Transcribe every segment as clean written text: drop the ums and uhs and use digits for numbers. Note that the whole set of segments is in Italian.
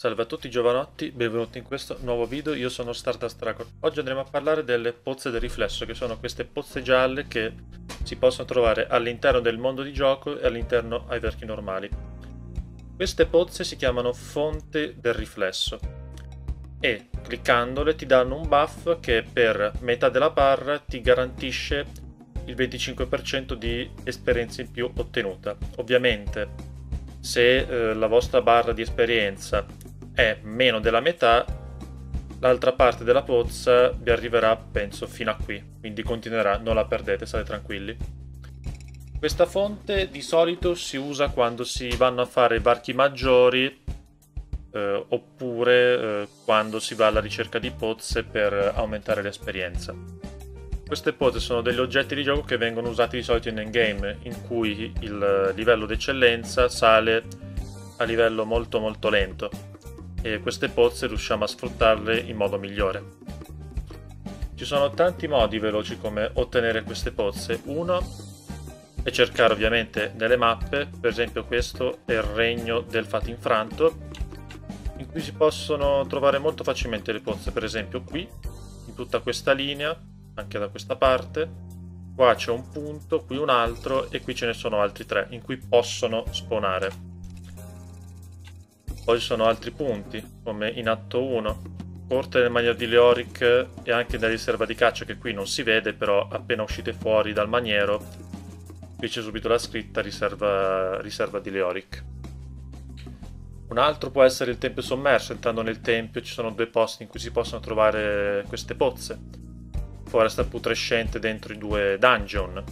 Salve a tutti giovanotti, benvenuti in questo nuovo video, io sono Stardust_D3. Oggi andremo a parlare delle pozze del riflesso, che sono queste pozze gialle che si possono trovare all'interno del mondo di gioco e all'interno ai verchi normali. Queste pozze si chiamano fonte del riflesso e cliccandole ti danno un buff che per metà della barra ti garantisce il 25% di esperienza in più ottenuta. Ovviamente se la vostra barra di esperienza è meno della metà, l'altra parte della pozza vi arriverà penso fino a qui, quindi continuerà, non la perdete, state tranquilli. Questa fonte di solito si usa quando si vanno a fare varchi maggiori oppure quando si va alla ricerca di pozze per aumentare l'esperienza. Queste pozze sono degli oggetti di gioco che vengono usati di solito in endgame, in cui il livello d'eccellenza sale a livello molto lento e queste pozze riusciamo a sfruttarle in modo migliore. Ci sono tanti modi veloci come ottenere queste pozze. Uno è cercare ovviamente nelle mappe, per esempio questo è il Regno del Fato Infranto, in cui si possono trovare molto facilmente le pozze, per esempio qui, in tutta questa linea, anche da questa parte, qua c'è un punto, qui un altro e qui ce ne sono altri tre in cui possono spawnare. Poi ci sono altri punti come in atto 1, corte del Maniero di Leoric e anche nella riserva di caccia, che qui non si vede, però appena uscite fuori dal maniero qui c'è subito la scritta riserva di Leoric. Un altro può essere il Tempio Sommerso. Entrando nel tempio ci sono due posti in cui si possono trovare queste pozze: Foresta putrescente dentro i due dungeon.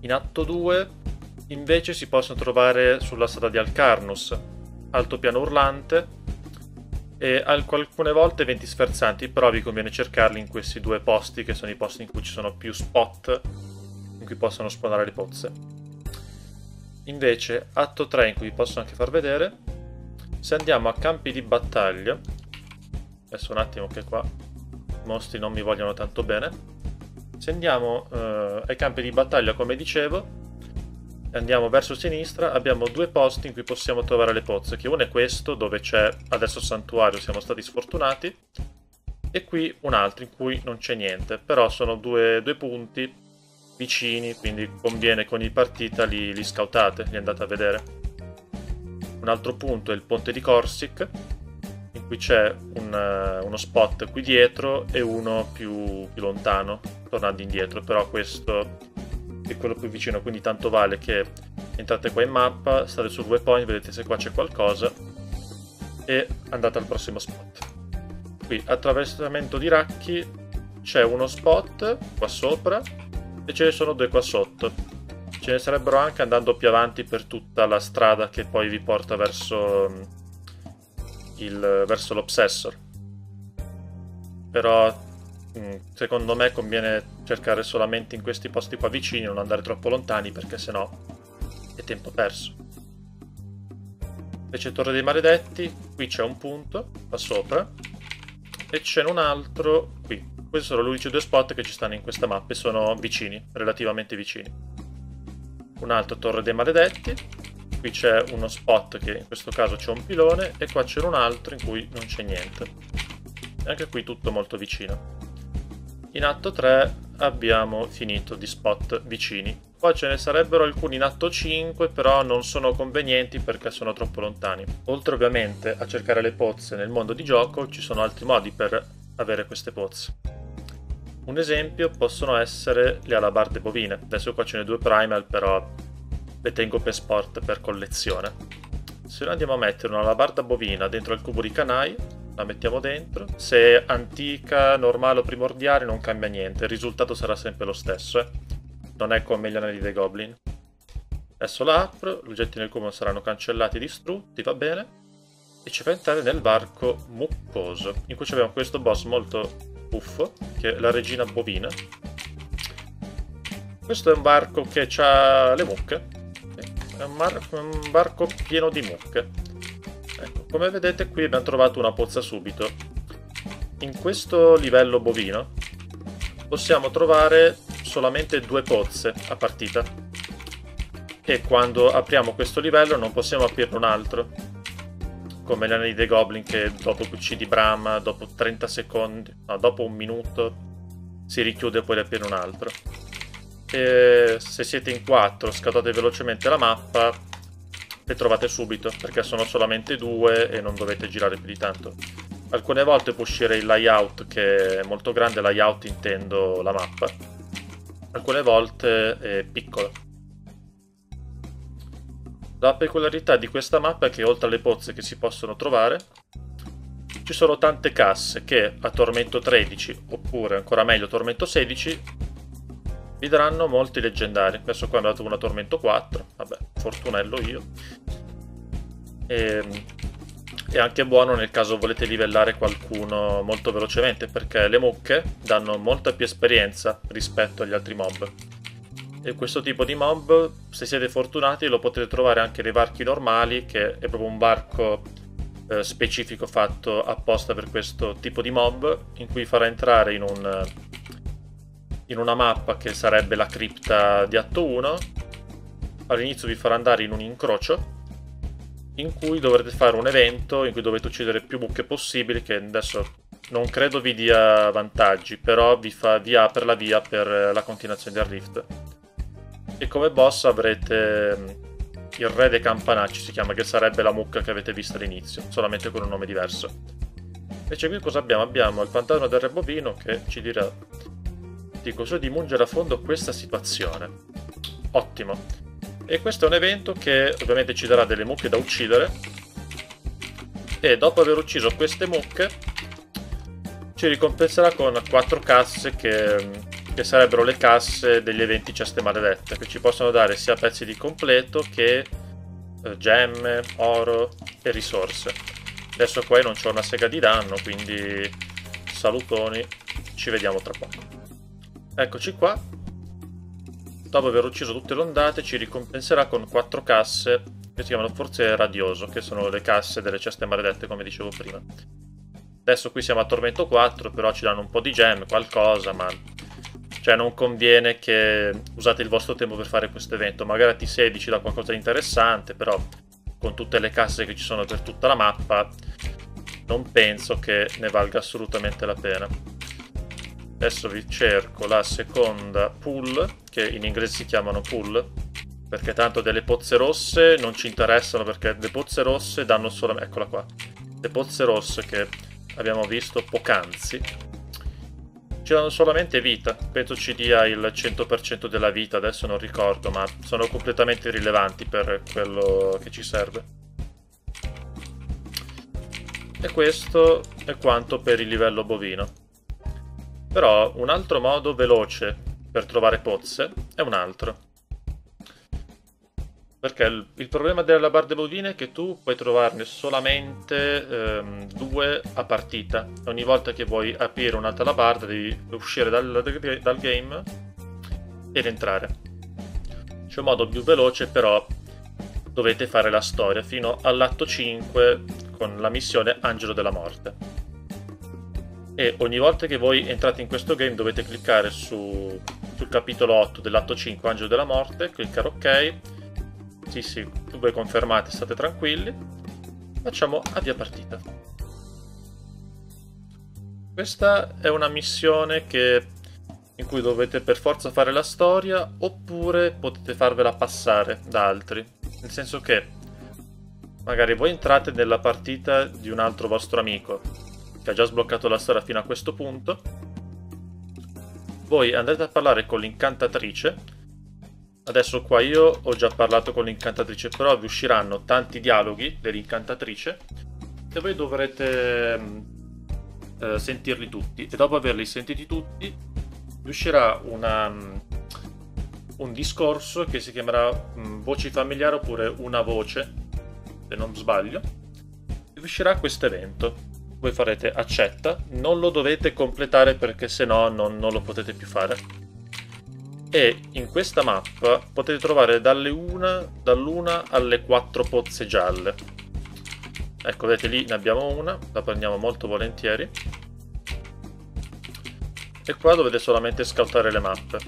In atto 2 invece si possono trovare sulla strada di Alcarnus, Alto piano urlante e alcune volte Venti sferzanti, però vi conviene cercarli in questi due posti, che sono i posti in cui ci sono più spot in cui possono spawnare le pozze. Invece atto 3, in cui vi posso anche far vedere, se andiamo a Campi di Battaglia, adesso un attimo che qua mostri non mi vogliono tanto bene. Se andiamo ai campi di battaglia, come dicevo, andiamo verso sinistra, abbiamo due posti in cui possiamo trovare le pozze, che uno è questo dove c'è adesso il santuario, siamo stati sfortunati, e qui un altro in cui non c'è niente, però sono due punti vicini, quindi conviene con ogni partita li scoutate, li andate a vedere. Un altro punto è il ponte di Corsic, in cui c'è uno spot qui dietro e uno più lontano tornando indietro, però questo è quello più vicino, quindi tanto vale che entrate qua in mappa, state sul waypoint, vedete se qua c'è qualcosa e andate al prossimo spot. Qui attraversamento di racchi c'è uno spot qua sopra e ce ne sono due qua sotto, ce ne sarebbero anche andando più avanti per tutta la strada che poi vi porta verso l'obsessor, però secondo me conviene cercare solamente in questi posti qua vicini, non andare troppo lontani perché sennò è tempo perso. Invece Torre dei Maledetti, qui c'è un punto qua sopra e c'è un altro qui. Questi sono gli unici due spot che ci stanno in questa mappa e sono vicini, relativamente vicini. Un altro Torre dei Maledetti, qui c'è uno spot che in questo caso c'è un pilone e qua c'è un altro in cui non c'è niente, e anche qui tutto molto vicino. In atto 3 abbiamo finito di spot vicini, poi ce ne sarebbero alcuni in atto 5, però non sono convenienti perché sono troppo lontani. Oltre ovviamente a cercare le pozze nel mondo di gioco, ci sono altri modi per avere queste pozze. Un esempio possono essere le alabarde bovine, adesso qua ce ne due primal, però le tengo per sport, per collezione. Se noi andiamo a mettere una alabarda bovina dentro il cubo di Kanai, la mettiamo dentro, se è antica, normale o primordiale non cambia niente, il risultato sarà sempre lo stesso, non è come gli Anelli dei Goblin. Adesso la apro, gli oggetti nel cubo saranno cancellati e distrutti, va bene, e ci fa entrare nel varco muccoso, in cui abbiamo questo boss molto buffo che è la Regina bovina. Questo è un varco che ha le mucche, è un varco pieno di mucche. Ecco, come vedete qui abbiamo trovato una pozza subito. In questo livello bovino possiamo trovare solamente due pozze a partita e quando apriamo questo livello non possiamo aprirne un altro, come gli Anelli dei Goblin, che dopo QC di Brahma, dopo 30 secondi, no, dopo un minuto si richiude e poi ne apre un altro. E se siete in 4 scattate velocemente la mappa, le trovate subito, perché sono solamente 2 e non dovete girare più di tanto. Alcune volte può uscire il layout, che è molto grande, layout intendo la mappa, alcune volte è piccola. La peculiarità di questa mappa è che oltre alle pozze che si possono trovare ci sono tante casse che a Tormento 13, oppure ancora meglio Tormento 16, vi daranno molti leggendari. Adesso qua è andato una Tormento 4, vabbè, fortunello io. È anche buono nel caso volete livellare qualcuno molto velocemente, perché le mucche danno molta più esperienza rispetto agli altri mob. E questo tipo di mob, se siete fortunati, lo potete trovare anche nei varchi normali, che è proprio un varco specifico fatto apposta per questo tipo di mob, in cui farà entrare in una mappa che sarebbe la cripta di atto 1. All'inizio vi farà andare in un incrocio in cui dovrete fare un evento in cui dovete uccidere più mucche possibili, che adesso non credo vi dia vantaggi, però vi apre la via per la continuazione del rift. E come boss avrete il Re dei Campanacci, si chiama, che sarebbe la mucca che avete visto all'inizio, solamente con un nome diverso. Invece qui cosa abbiamo? Abbiamo il Fantasma del re bovino, che ci dirà: dico solo di mungere a fondo questa situazione. Ottimo. E questo è un evento che ovviamente ci darà delle mucche da uccidere, e dopo aver ucciso queste mucche ci ricompenserà con 4 casse che sarebbero le casse degli eventi Ceste maledette, che ci possono dare sia pezzi di completo che gemme, oro e risorse. Adesso qua io non c'ho una sega di danno, quindi salutoni, ci vediamo tra poco. Eccoci qua, dopo aver ucciso tutte le ondate ci ricompenserà con 4 casse che si chiamano forze Radioso, che sono le casse delle ceste maledette, come dicevo prima. Adesso qui siamo a Tormento 4, però ci danno un po' di gemme, qualcosa, ma cioè non conviene che usate il vostro tempo per fare questo evento. Magari a T16 ci dà qualcosa di interessante, però con tutte le casse che ci sono per tutta la mappa non penso che ne valga assolutamente la pena. Adesso vi cerco la seconda pool, che in inglese si chiamano pool, perché tanto delle pozze rosse non ci interessano, perché le pozze rosse danno solo... Eccola qua. Le pozze rosse che abbiamo visto poc'anzi ci danno solamente vita. Penso ci dia il 100% della vita, adesso non ricordo, ma sono completamente irrilevanti per quello che ci serve. E questo è quanto per il livello bovino. Però un altro modo veloce per trovare pozze è un altro. Perché il problema delle alabarde bovine è che tu puoi trovarne solamente 2 a partita. Ogni volta che vuoi aprire un'altra alabarda devi uscire dal game ed entrare. C'è un modo più veloce, però dovete fare la storia fino all'atto 5 con la missione Angelo della Morte. E ogni volta che voi entrate in questo game dovete cliccare sul capitolo 8 dell'atto 5 Angelo della Morte, cliccare ok, sì, voi confermate, state tranquilli, facciamo avvia partita. Questa è una missione in cui dovete per forza fare la storia, oppure potete farvela passare da altri, nel senso che magari voi entrate nella partita di un altro vostro amico che ha già sbloccato la storia fino a questo punto, voi andrete a parlare con l'incantatrice. Adesso qua io ho già parlato con l'incantatrice, però vi usciranno tanti dialoghi dell'incantatrice e voi dovrete sentirli tutti, e dopo averli sentiti tutti vi uscirà un discorso che si chiamerà Voci familiari, oppure Una voce, se non sbaglio, e vi uscirà questo evento. Voi farete accetta, non lo dovete completare perché sennò non lo potete più fare. E in questa mappa potete trovare dall'una alle 4 pozze gialle. Ecco, vedete lì ne abbiamo una, la prendiamo molto volentieri. E qua dovete solamente scautare le mappe.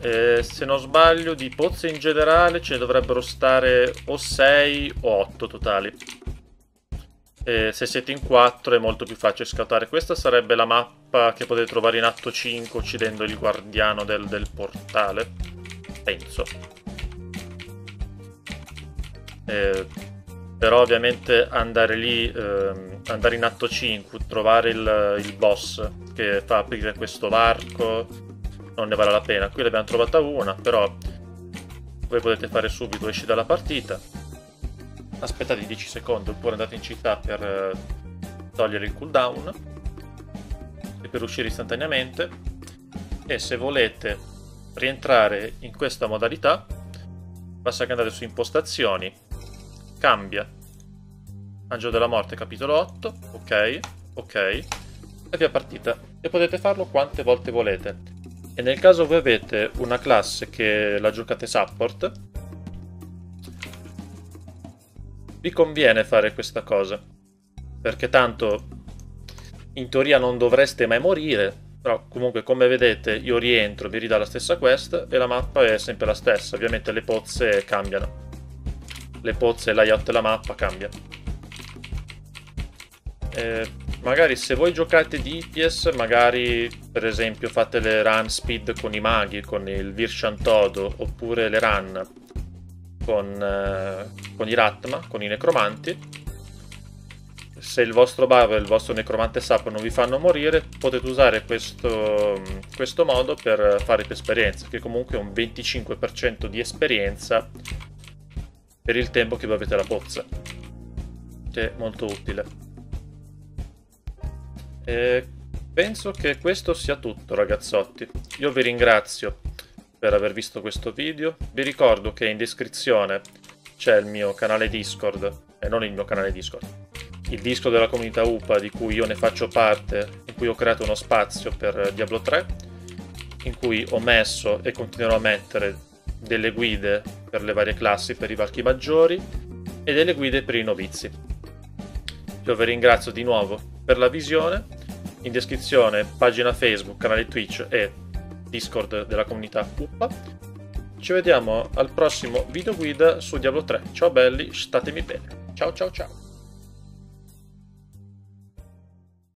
E se non sbaglio di pozze in generale ce ne dovrebbero stare o 6 o 8 totali. Se siete in 4 è molto più facile scattare. Questa sarebbe la mappa che potete trovare in atto 5 uccidendo il guardiano del portale, penso. Però ovviamente andare lì, andare in atto 5, trovare il boss che fa aprire questo varco, non ne vale la pena. Qui ne abbiamo trovata una, però voi potete fare subito, esci dalla partita, aspettate 10 secondi oppure andate in città per togliere il cooldown e per uscire istantaneamente. E se volete rientrare in questa modalità basta che andate su impostazioni, cambia Angelo della Morte capitolo 8, ok, ok, e via partita. E potete farlo quante volte volete. E nel caso voi avete una classe che la giocate support, vi conviene fare questa cosa, perché tanto in teoria non dovreste mai morire. Però comunque, come vedete, io rientro, vi ridà la stessa quest e la mappa è sempre la stessa. Ovviamente le pozze cambiano, le pozze, il layout della mappa cambia. Magari se voi giocate di DPS, magari per esempio fate le run speed con i maghi, con il Vircian Todo, oppure le run con i Ratma, con i necromanti. Se il vostro barbaro e il vostro necromante sapo non vi fanno morire, potete usare questo modo per fare più esperienza, che comunque è un 25% di esperienza per il tempo che voi avete la pozza, che è molto utile. E penso che questo sia tutto, ragazzotti. Io vi ringrazio per aver visto questo video. Vi ricordo che in descrizione c'è il mio canale Discord, non il mio canale Discord, il Discord della comunità Upa, di cui io ne faccio parte, in cui ho creato uno spazio per Diablo 3, in cui ho messo e continuerò a mettere delle guide per le varie classi, per i varchi maggiori, e delle guide per i novizi. Io vi ringrazio di nuovo per la visione. In descrizione pagina Facebook, canale Twitch e Discord della comunità Upa. Ci vediamo al prossimo video guida su Diablo 3. Ciao belli, statemi bene. Ciao ciao ciao.